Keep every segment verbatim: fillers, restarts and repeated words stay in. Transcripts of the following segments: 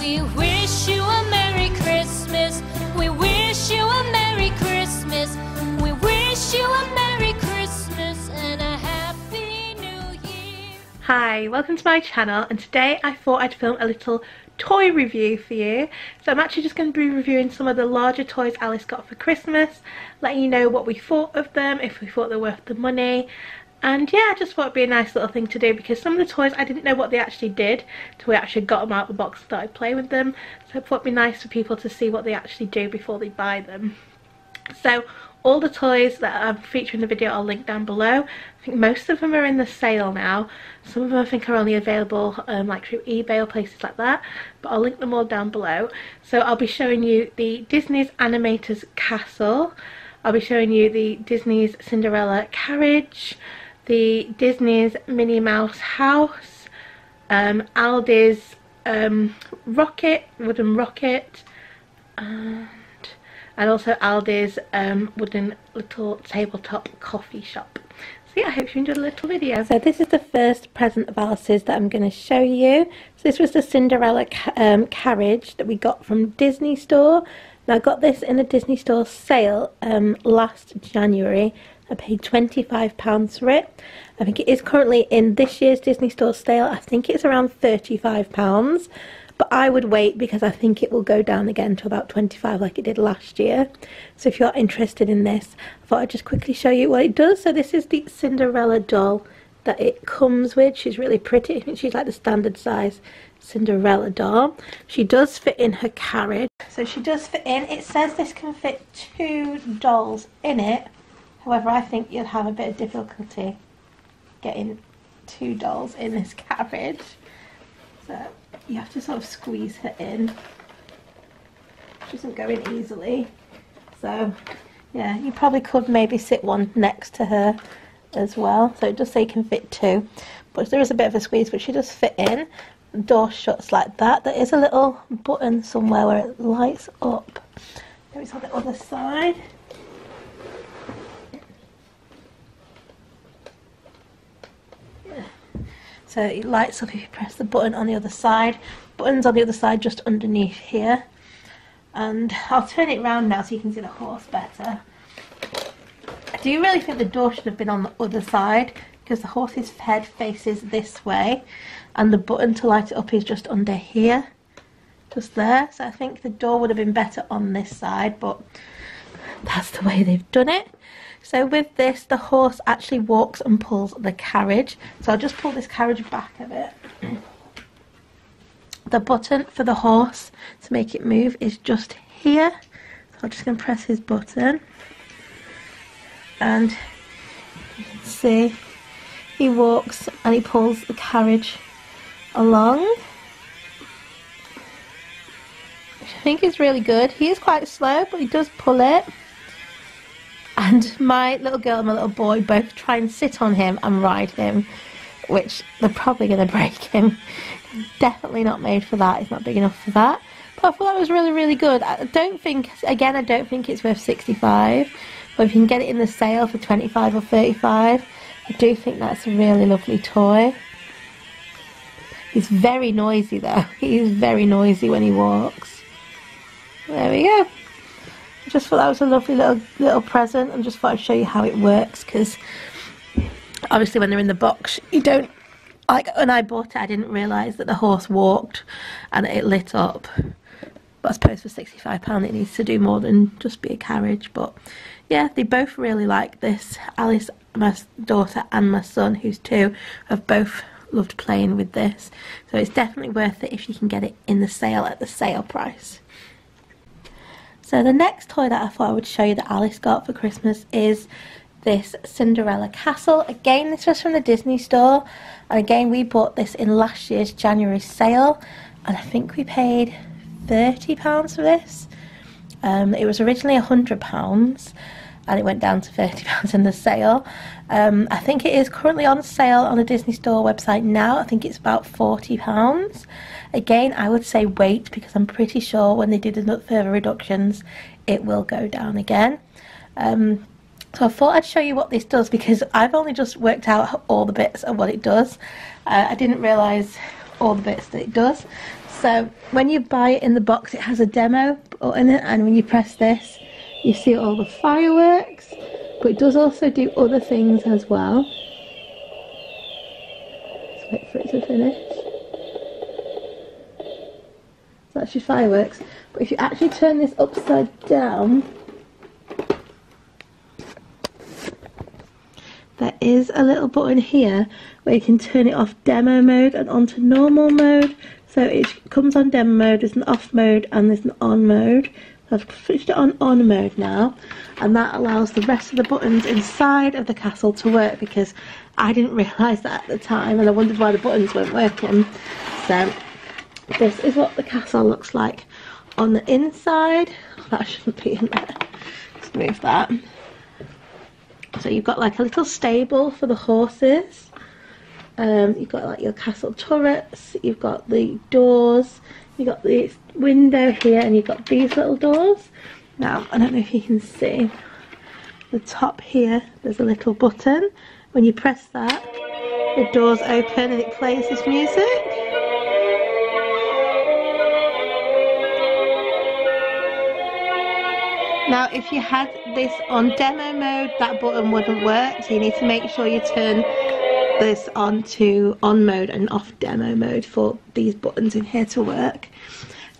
We wish you a Merry Christmas. We wish you a Merry Christmas. We wish you a Merry Christmas and a Happy New Year. Hi, welcome to my channel, and today I thought I'd film a little toy review for you. So I'm actually just going to be reviewing some of the larger toys Alice got for Christmas, letting you know what we thought of them, if we thought they're worth the money. And yeah, I just thought it'd be a nice little thing to do because some of the toys I didn't know what they actually did till we actually got them out of the box and started playing with them. So I thought it'd be nice for people to see what they actually do before they buy them. So all the toys that I'm featuring in the video are linked down below. I think most of them are in the sale now. Some of them I think are only available um, like through eBay or places like that. But I'll link them all down below. So I'll be showing you the Disney's Animator's Castle. I'll be showing you the Disney's Cinderella carriage. The Disney's Minnie Mouse House, um, Aldi's um, Rocket, Wooden Rocket, and, and also Aldi's um, Wooden Little Tabletop Coffee Shop. So yeah, I hope you enjoyed the little video. So this is the first present of Alice's that I'm going to show you. So this was the Cinderella ca um, carriage that we got from Disney Store. Now I got this in a Disney Store sale um, last January. I paid twenty-five pounds for it. I think it is currently in this year's Disney Store sale. I think it's around thirty-five pounds, but I would wait because I think it will go down again to about twenty-five like it did last year. So if you're interested in this, I thought I'd just quickly show you what it does. So this is the Cinderella doll that it comes with. She's really pretty. I think she's like the standard size Cinderella doll. She does fit in her carriage. So she does fit in. It says this can fit two dolls in it. However, I think you'll have a bit of difficulty getting two dolls in this carriage. So you have to sort of squeeze her in. She doesn't go in easily. So yeah, you probably could maybe sit one next to her as well. So it does say you can fit two. But there is a bit of a squeeze, but she does fit in. The door shuts like that. There is a little button somewhere where it lights up. There it's on the other side. So it lights up if you press the button on the other side. Button's on the other side just underneath here. And I'll turn it round now so you can see the horse better. I do really think the door should have been on the other side because the horse's head faces this way. And the button to light it up is just under here. Just there. So I think the door would have been better on this side, but that's the way they've done it. So with this, the horse actually walks and pulls the carriage. So I'll just pull this carriage back a bit. The button for the horse to make it move is just here. So I'm just going to press his button. And you can see he walks and he pulls the carriage along. Which I think is really good. He is quite slow, but he does pull it. And my little girl and my little boy both try and sit on him and ride him, which they're probably going to break him. Definitely not made for that. It's not big enough for that. But I thought it was really, really good. I don't think, again, I don't think it's worth sixty-five. But if you can get it in the sale for twenty-five or thirty-five, I do think that's a really lovely toy. He's very noisy though. He is very noisy when he walks. There we go. I just thought that was a lovely little little present and just thought I'd show you how it works because obviously when they're in the box you don't, like when I bought it I didn't realise that the horse walked and it lit up, but I suppose for sixty-five pounds it needs to do more than just be a carriage. But yeah, they both really like this. Alice, my daughter, and my son, who's two, have both loved playing with this, so it's definitely worth it if you can get it in the sale at the sale price. So the next toy that I thought I would show you that Alice got for Christmas is this Cinderella Castle. Again, this was from the Disney Store. And again, we bought this in last year's January sale. And I think we paid thirty pounds for this. Um, it was originally one hundred pounds. And it went down to thirty pounds in the sale. Um, I think it is currently on sale on the Disney Store website now. I think it's about forty pounds. Again, I would say wait because I'm pretty sure when they do the further reductions, it will go down again. Um, so I thought I'd show you what this does because I've only just worked out all the bits of what it does. Uh, I didn't realise all the bits that it does. So when you buy it in the box, it has a demo button in it, and when you press this, you see all the fireworks, but it does also do other things as well. Let's wait for it to finish. So that's your fireworks. But if you actually turn this upside down, there is a little button here where you can turn it off demo mode and onto normal mode. So it comes on demo mode, there's an off mode and there's an on mode. So I've switched it on on mode now, and that allows the rest of the buttons inside of the castle to work, because I didn't realise that at the time and I wondered why the buttons weren't working. So this is what the castle looks like on the inside. Oh, that shouldn't be in there. Let's move that. So you've got like a little stable for the horses. Um, you've got like your castle turrets, you've got the doors, you've got the window here, and you've got these little doors. Now, I don't know if you can see, the top here, there's a little button. When you press that, the doors open and it plays this music. Now, if you had this on demo mode, that button wouldn't work, so you need to make sure you turn this on to on mode and off demo mode for these buttons in here to work.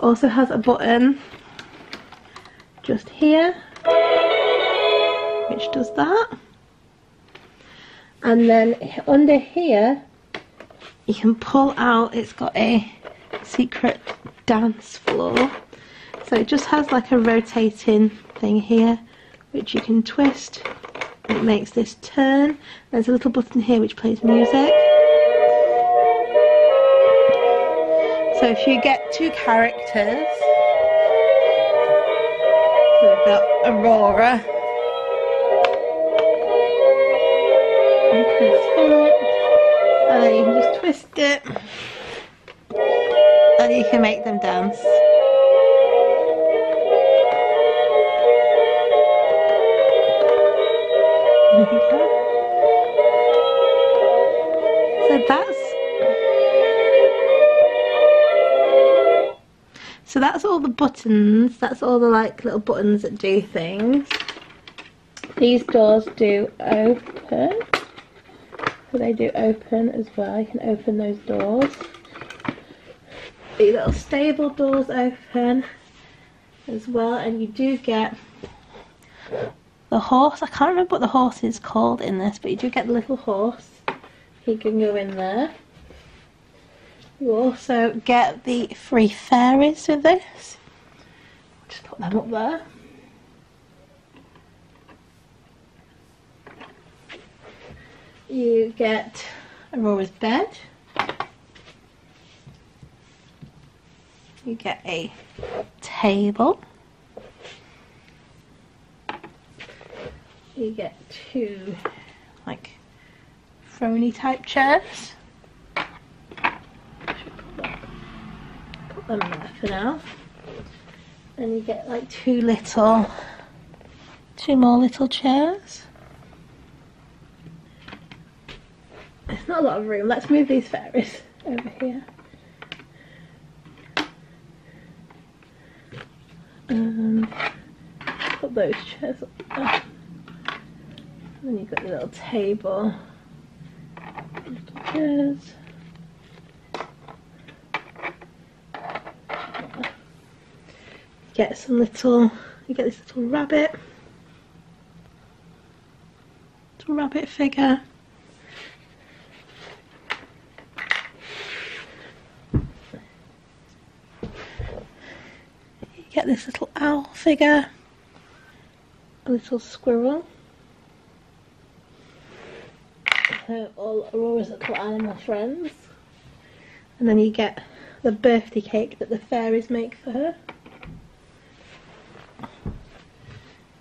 Also has a button just here, which does that. And then under here, you can pull out, it's got a secret dance floor. So it just has like a rotating thing here, which you can twist. It makes this turn. There's a little button here which plays music. So if you get two characters, so we've got Aurora and Prince Philip, and then you can just twist it, and you can make them dance. So that's so that's all the buttons. That's all the like little buttons that do things. These doors do open, so they do open as well. You can open those doors. The little stable doors open as well, and you do get the horse. I can't remember what the horse is called in this, but you do get the little horse. He can go in there. You also get the free fairies with this. Just put them up there. You get Aurora's bed. You get a table. You get two, like, throny type chairs. Put them in there for now. And you get like two little, two more little chairs. There's not a lot of room. Let's move these fairies over here. Um, put those chairs up there. Then you've got your little table, little chairs. You get some little, you get this little rabbit, little rabbit figure. You get this little owl figure, a little squirrel. All Aurora's little animal friends, and then you get the birthday cake that the fairies make for her,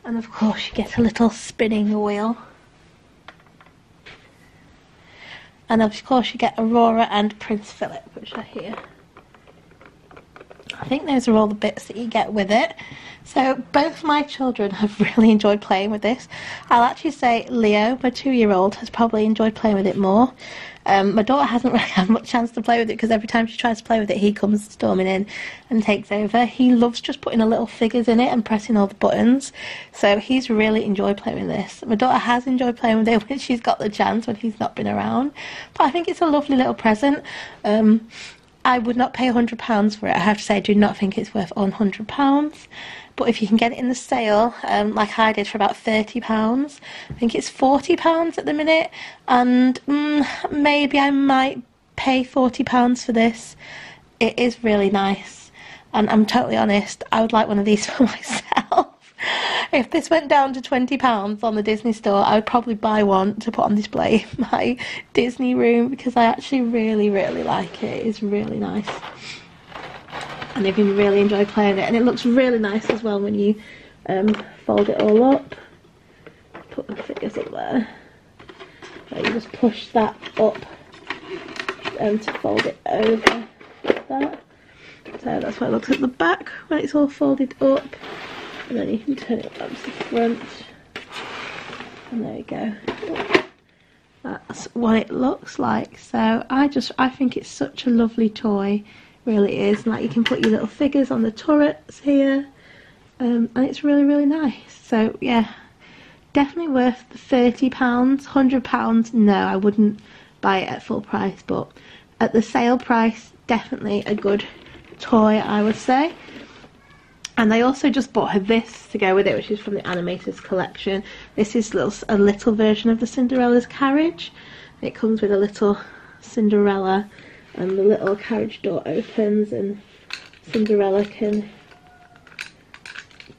and of course you get a little spinning wheel, and of course you get Aurora and Prince Philip, which are here. I think those are all the bits that you get with it. So both my children have really enjoyed playing with this. I'll actually say Leo, my two-year-old, has probably enjoyed playing with it more. Um, my daughter hasn't really had much chance to play with it because every time she tries to play with it, he comes storming in and takes over. He loves just putting the little figures in it and pressing all the buttons. So he's really enjoyed playing with this. My daughter has enjoyed playing with it when she's got the chance, when he's not been around. But I think it's a lovely little present. Um, I would not pay one hundred pounds for it. I have to say, I do not think it's worth one hundred pounds. But if you can get it in the sale, um, like I did for about thirty pounds, I think it's forty pounds at the minute. And mm, maybe I might pay forty pounds for this. It is really nice. And I'm totally honest, I would like one of these for myself. If this went down to twenty pounds on the Disney store, I would probably buy one to put on display in my Disney room, because I actually really, really like it. It's really nice. And I even really enjoy playing it. And it looks really nice as well when you um, fold it all up. Put the figures up there. Right, you just push that up um, to fold it over like that. So that's why it looks at the back when it's all folded up. And then you can turn it up to the front, and there we go. That's what it looks like. So I just, I think it's such a lovely toy, really is. And like you can put your little figures on the turrets here, um, and it's really, really nice. So yeah, definitely worth the thirty pounds, one hundred pounds. No, I wouldn't buy it at full price, but at the sale price, definitely a good toy, I would say. And I also just bought her this to go with it, which is from the Animator's collection. This is little, a little version of the Cinderella's carriage. It comes with a little Cinderella, and the little carriage door opens and Cinderella can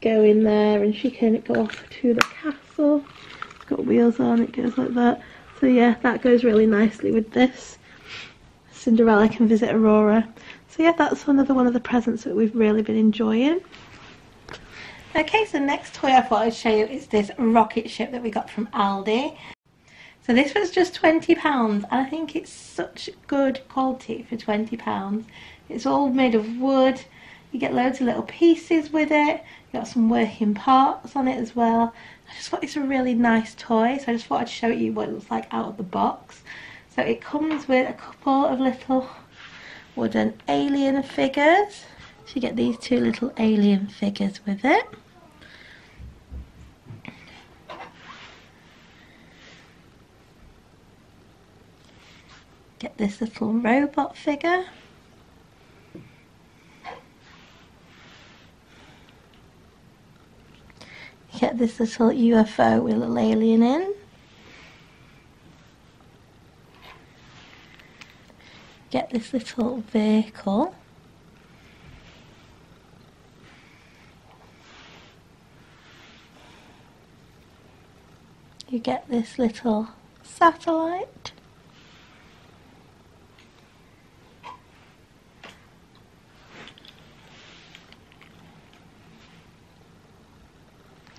go in there and she can go off to the castle. It's got wheels on, it goes like that. So yeah, that goes really nicely with this. Cinderella can visit Aurora. So yeah, that's another one of the presents that we've really been enjoying. Okay, so next toy I thought I'd show you is this rocket ship that we got from Aldi. So this was just twenty pounds, and I think it's such good quality for twenty pounds. It's all made of wood, you get loads of little pieces with it, you've got some working parts on it as well. I just thought it's a really nice toy, so I just thought I'd show you what it looks like out of the box. So it comes with a couple of little wooden alien figures. So you get these two little alien figures with it. Get this little robot figure. You get this little U F O with a little alien in. Get this little vehicle. You get this little satellite.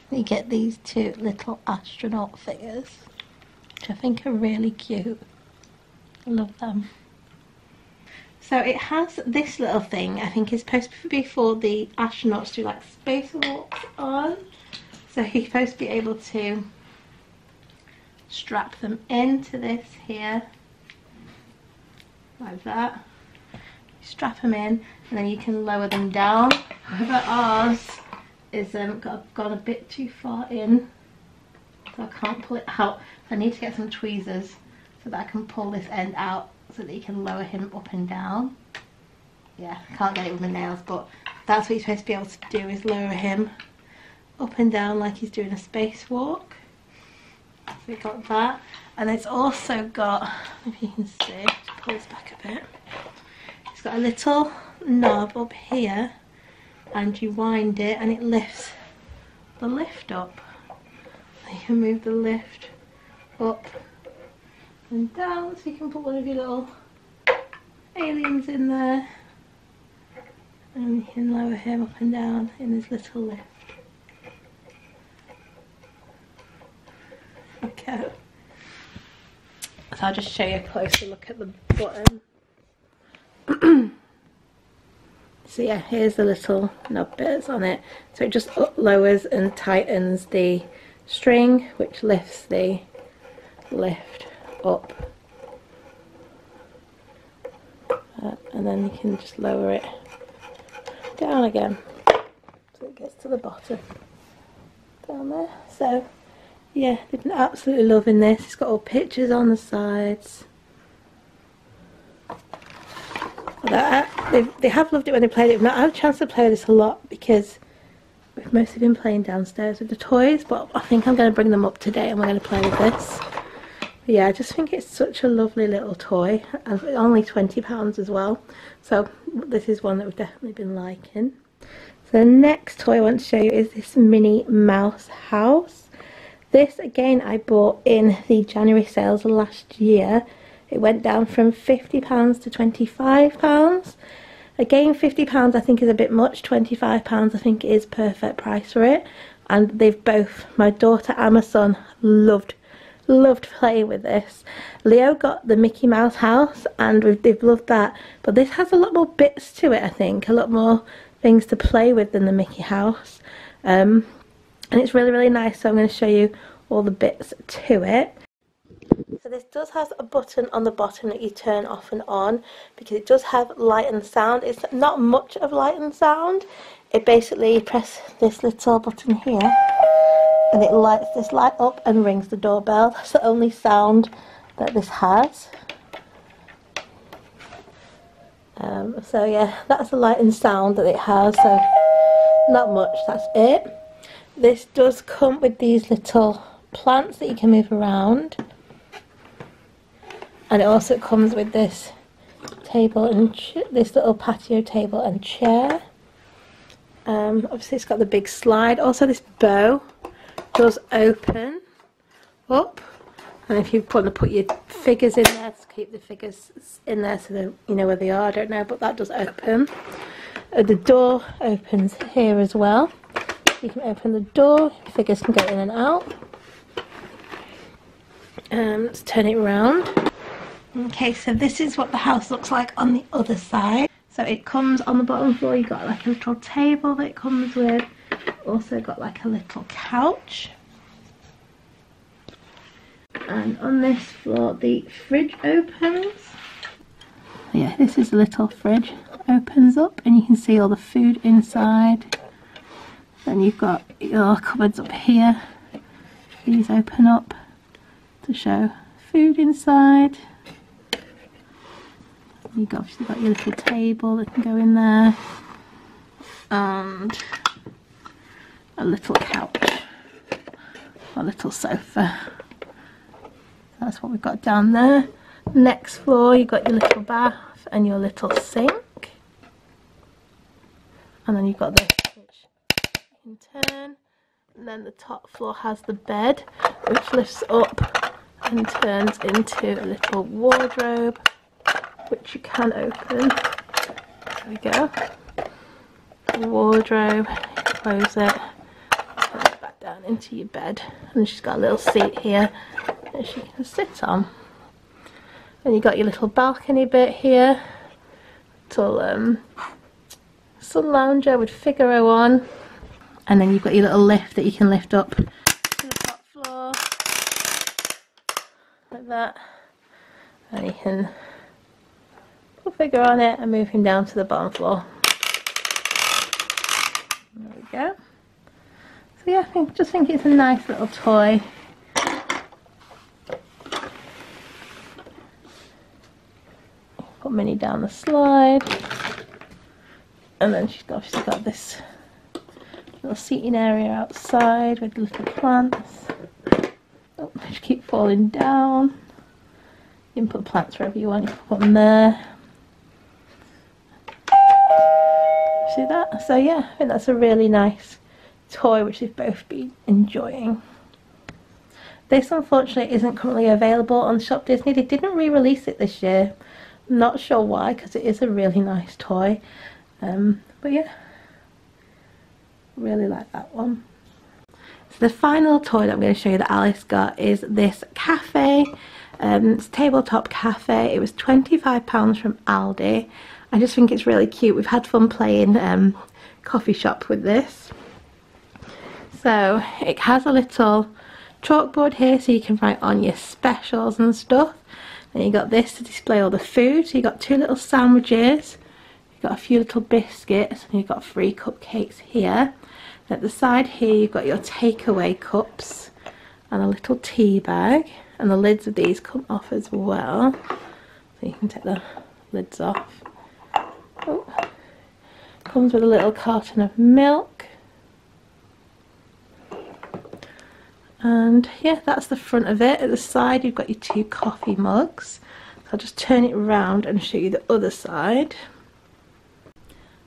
You get these two little astronaut figures, which I think are really cute. I love them. So it has this little thing, I think it's supposed to be for the astronauts to do like spacewalks on. So he's supposed to be able to strap them into this here, like that. You strap them in and then you can lower them down. However, ours is um, got, got a bit too far in, so I can't pull it out. I need to get some tweezers so that I can pull this end out, so that you can lower him up and down. Yeah, I can't get it with my nails, but that's what you're supposed to be able to do, is lower him up and down like he's doing a spacewalk. So we got that. And it's also got, if you can see, just pull this back a bit. It's got a little knob up here and you wind it and it lifts the lift up. So you can move the lift up and down, so you can put one of your little aliens in there and you can lower him up and down in this little lift. Okay, so I'll just show you a closer look at the button. So yeah, here's the little knob bits on it. So it just lowers and tightens the string, which lifts the lift up. And then you can just lower it down again, so it gets to the bottom down there. So yeah, they've been absolutely loving this. It's got all pictures on the sides. They have loved it when they played it. We've not had a chance to play this a lot because we've mostly been playing downstairs with the toys, but I think I'm going to bring them up today and we're going to play with this. Yeah, I just think it's such a lovely little toy, and only twenty pounds as well, so this is one that we've definitely been liking. So the next toy I want to show you is this Minnie Mouse House. This again I bought in the January sales last year. It went down from fifty pounds to twenty-five pounds. Again, fifty pounds I think is a bit much, twenty-five pounds I think is perfect price for it, and they've both, my daughter and my son, loved loved playing with this. Leo got the Mickey Mouse house and we've, they've loved that, but this has a lot more bits to it, I think, a lot more things to play with than the Mickey house, um, and it's really really nice. So I'm going to show you all the bits to it. So this does have a button on the bottom that you turn off and on, because it does have light and sound. It's not much of light and sound. It basically, you press this little button here and it lights this light up and rings the doorbell. That's the only sound that this has. Um, so yeah, that's the light and sound that it has, so not much, that's it. This does come with these little plants that you can move around, and it also comes with this table and ch this little patio table and chair. Um, obviously it's got the big slide. Also this bow does open up, and if you want to put your figures in there, to keep the figures in there so that you know where they are, I don't know, but that does open. Uh, the door opens here as well. You can open the door, figures can go in and out. Um, let's turn it around. Okay, so this is what the house looks like on the other side. So it comes on the bottom floor, you've got like a little table that it comes with. Also got like a little couch, and on this floor the fridge opens. Yeah, this is a little fridge, opens up and you can see all the food inside. Then you've got your cupboards up here, these open up to show food inside. You've obviously got your little table that can go in there, and a little couch, a little sofa. That's what we've got down there. Next floor you've got your little bath and your little sink, and then you've got this which you can turn, and then the top floor has the bed which lifts up and turns into a little wardrobe which you can open. There we go, the wardrobe, close it down into your bed, and she's got a little seat here that she can sit on. And you've got your little balcony bit here, little um, sun lounger with Figaro on, and then you've got your little lift that you can lift up to the top floor like that, and you can put Figaro on it and move him down to the bottom floor. There we go. So yeah, I think, just think it's a nice little toy. Put Minnie down the slide, and then she's got, she's got this little seating area outside with little plants. Oh, they just keep falling down. You can put plants wherever you want, you can put them there. See that? So yeah, I think that's a really nice toy which they've both been enjoying. This unfortunately isn't currently available on Shop Disney. They didn't re-release it this year. I'm not sure why, because it is a really nice toy. Um, but yeah, really like that one. So the final toy that I'm going to show you that Alice got is this cafe. Um, it's a tabletop cafe. It was twenty-five pounds from Aldi. I just think it's really cute. We've had fun playing um, coffee shop with this. So it has a little chalkboard here so you can write on your specials and stuff. Then you got this to display all the food. So you got two little sandwiches, you've got a few little biscuits, and you've got three cupcakes here. And at the side here you've got your takeaway cups and a little tea bag, and the lids of these come off as well. So you can take the lids off. Oh. Comes with a little carton of milk. And yeah, that's the front of it. At the side you've got your two coffee mugs. So I'll just turn it round and show you the other side.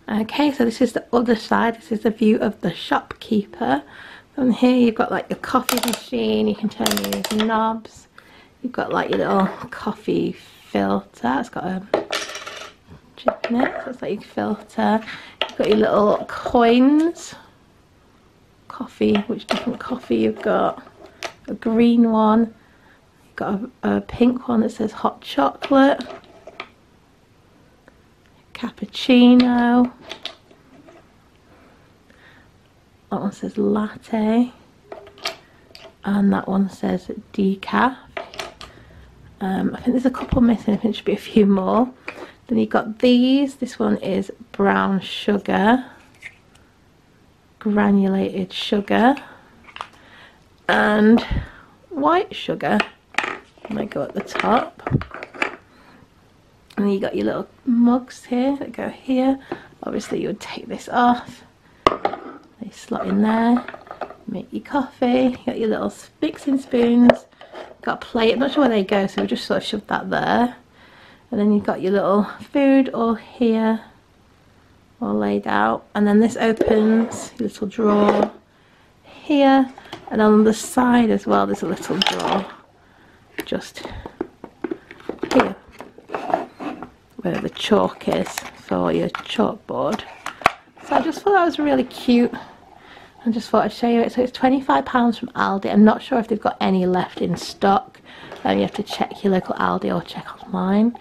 Okay, so this is the other side. This is the view of the shopkeeper. From here you've got like your coffee machine. You can turn these knobs. You've got like your little coffee filter. It's got a chip in it, so it's like your filter. You've got your little coins. Coffee, which different coffee you've got. A green one, you've got a, a pink one that says hot chocolate, cappuccino, that one says latte, and that one says decaf. Um, I think there's a couple missing, I think there should be a few more. Then you've got these, this one is brown sugar. Granulated sugar and white sugar, and they go at the top. And then you got your little mugs here that go here. Obviously you would take this off, they slot in there, make your coffee. You got your little mixing spoons, got a plate, I'm not sure where they go, so we just sort of shove that there. And then you've got your little food all here, all laid out. And then this opens, your little drawer here, and on the side as well there's a little drawer just here where the chalk is for your chalkboard. So I just thought that was really cute and just thought I'd show you it. So it's twenty-five pounds from Aldi. I'm not sure if they've got any left in stock, and um, you have to check your local Aldi or check online.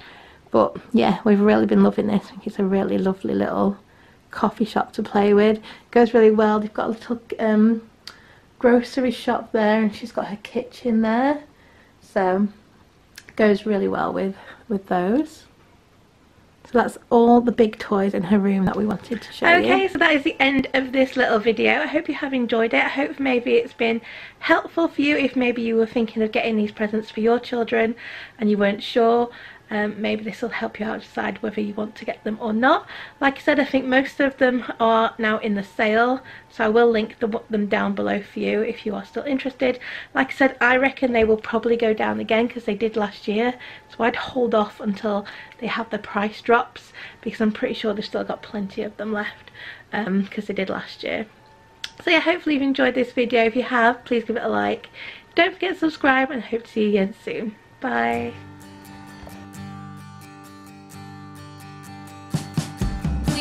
But yeah, we've really been loving this. I think it's a really lovely little coffee shop to play with. It goes really well. They've got a little um, grocery shop there, and she's got her kitchen there. So it goes really well with, with those. So that's all the big toys in her room that we wanted to show okay, you. Okay, so that is the end of this little video. I hope you have enjoyed it. I hope maybe it's been helpful for you if maybe you were thinking of getting these presents for your children and you weren't sure. Um, maybe this will help you out decide whether you want to get them or not. Like I said, I think most of them are now in the sale, so I will link the, them down below for you if you are still interested. Like I said, I reckon they will probably go down again because they did last year, so I'd hold off until they have the price drops because I'm pretty sure they've still got plenty of them left because um, they did last year. So yeah, hopefully you've enjoyed this video. If you have, please give it a like. Don't forget to subscribe, and I hope to see you again soon. Bye!